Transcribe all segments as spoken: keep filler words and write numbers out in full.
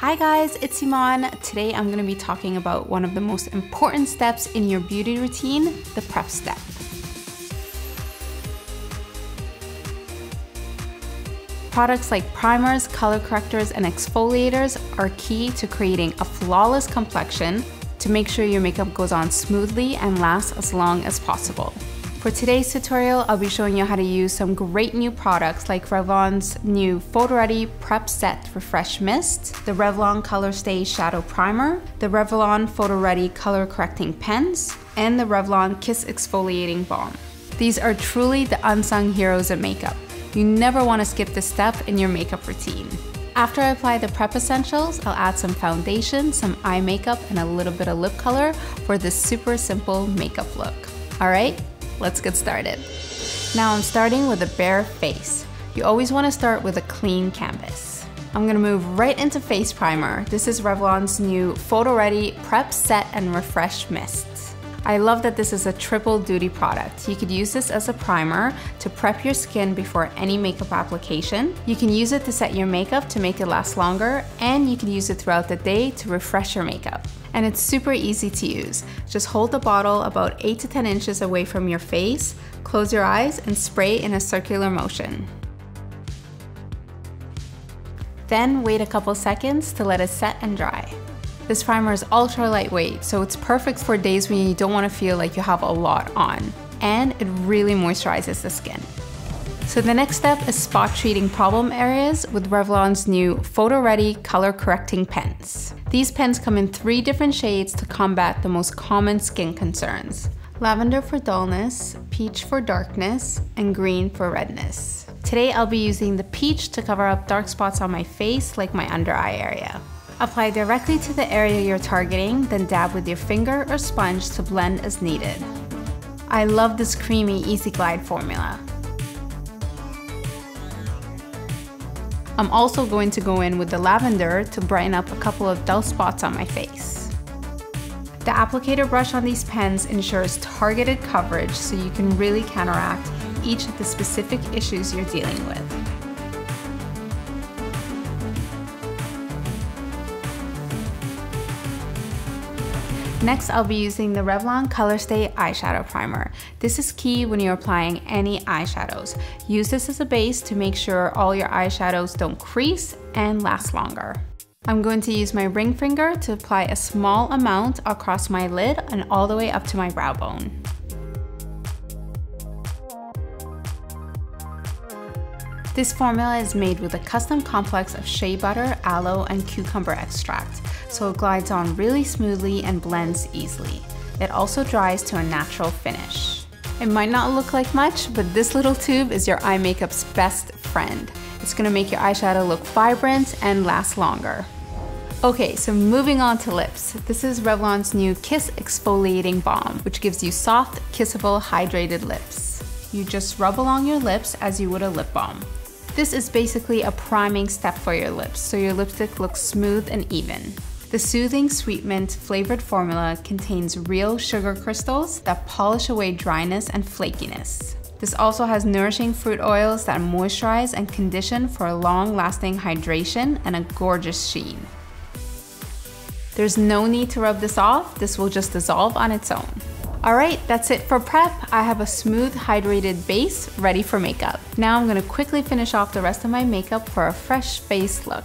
Hi guys, it's Eman. Today I'm going to be talking about one of the most important steps in your beauty routine, the prep step. Products like primers, color correctors, and exfoliators are key to creating a flawless complexion to make sure your makeup goes on smoothly and lasts as long as possible. For today's tutorial, I'll be showing you how to use some great new products like Revlon's new PhotoReady Prep Set Refresh Mist, the Revlon ColorStay Shadow Primer, the Revlon PhotoReady Color Correcting Pens, and the Revlon Kiss Exfoliating Balm. These are truly the unsung heroes of makeup. You never want to skip this step in your makeup routine. After I apply the prep essentials, I'll add some foundation, some eye makeup, and a little bit of lip color for this super simple makeup look. All right? Let's get started. Now I'm starting with a bare face. You always want to start with a clean canvas. I'm gonna move right into face primer. This is Revlon's new PhotoReady Prep Set and Refresh Mist. I love that this is a triple duty product. You could use this as a primer to prep your skin before any makeup application. You can use it to set your makeup to make it last longer, and you can use it throughout the day to refresh your makeup. And it's super easy to use. Just hold the bottle about eight to ten inches away from your face, close your eyes, and spray in a circular motion. Then wait a couple seconds to let it set and dry. This primer is ultra lightweight, so it's perfect for days when you don't want to feel like you have a lot on. And it really moisturizes the skin. So the next step is spot treating problem areas with Revlon's new PhotoReady Color Correcting Pens. These pens come in three different shades to combat the most common skin concerns: lavender for dullness, peach for darkness, and green for redness. Today I'll be using the peach to cover up dark spots on my face like my under eye area. Apply directly to the area you're targeting, then dab with your finger or sponge to blend as needed. I love this creamy EasyGlide formula. I'm also going to go in with the lavender to brighten up a couple of dull spots on my face. The applicator brush on these pens ensures targeted coverage so you can really counteract each of the specific issues you're dealing with. Next, I'll be using the Revlon ColorStay Eyeshadow Primer. This is key when you're applying any eyeshadows. Use this as a base to make sure all your eyeshadows don't crease and last longer. I'm going to use my ring finger to apply a small amount across my lid and all the way up to my brow bone. This formula is made with a custom complex of shea butter, aloe, and cucumber extract, so it glides on really smoothly and blends easily. It also dries to a natural finish. It might not look like much, but this little tube is your eye makeup's best friend. It's gonna make your eyeshadow look vibrant and last longer. Okay, so moving on to lips. This is Revlon's new Kiss Exfoliating Balm, which gives you soft, kissable, hydrated lips. You just rub along your lips as you would a lip balm. This is basically a priming step for your lips, so your lipstick looks smooth and even. The soothing sweet mint flavored formula contains real sugar crystals that polish away dryness and flakiness. This also has nourishing fruit oils that moisturize and condition for a long-lasting hydration and a gorgeous sheen. There's no need to rub this off, this will just dissolve on its own. All right, that's it for prep. I have a smooth, hydrated base ready for makeup. Now I'm gonna quickly finish off the rest of my makeup for a fresh face look.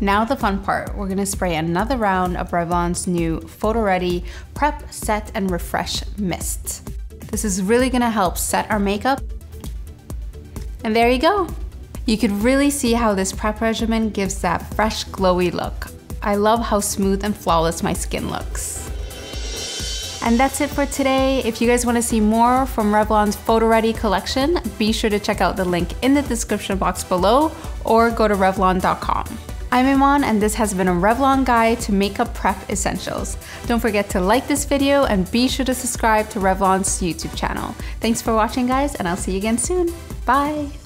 Now the fun part, we're gonna spray another round of Revlon's new PhotoReady Prep Set and Refresh Mist. This is really gonna help set our makeup. And there you go. You could really see how this prep regimen gives that fresh, glowy look. I love how smooth and flawless my skin looks. And that's it for today. If you guys wanna see more from Revlon's PhotoReady collection, be sure to check out the link in the description box below or go to Revlon dot com. I'm Eman, and this has been a Revlon guide to makeup prep essentials. Don't forget to like this video and be sure to subscribe to Revlon's YouTube channel. Thanks for watching, guys, and I'll see you again soon. Bye.